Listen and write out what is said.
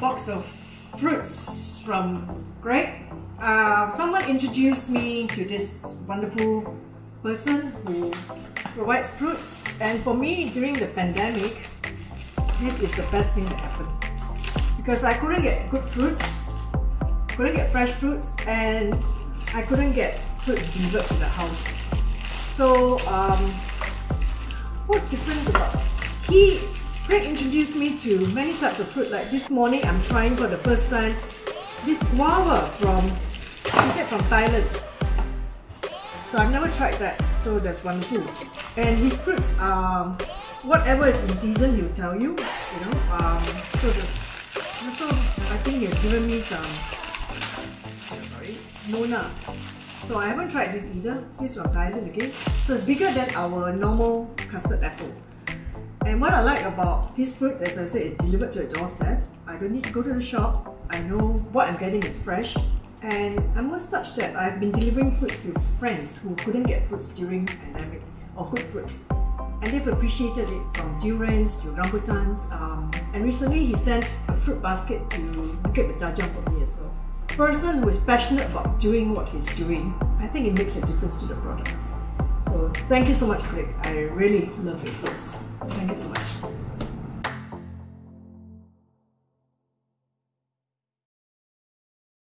box of fruits from Greg. Someone introduced me to this wonderful person who provides fruits, and for me during the pandemic, this is the best thing that happened because I couldn't get good fruits, couldn't get fresh fruits, and I couldn't get fruit delivered to the house. So what's different about Greg introduced me to many types of fruit. Like this morning, I'm trying for the first time this guava from Thailand. So I've never tried that. So that's wonderful. And his fruits are whatever is in season, he'll tell you. You know. So I think he's given me some Nona. So I haven't tried this either. This from Thailand again. So it's bigger than our normal custard apple. And what I like about his fruits, as I said, it's delivered to a doorstep. I don't need to go to the shop. I know what I'm getting is fresh. And I'm most touched that I've been delivering fruits to friends who couldn't get fruits during the pandemic, or good fruits. And they've appreciated it, from durians to rambutans. And recently he sent a fruit basket to Bukit Bertajam for me as well. Person who is passionate about doing what he's doing, I think it makes a difference to the products. So thank you so much, Greg. I really love your fruits. Thank you so much.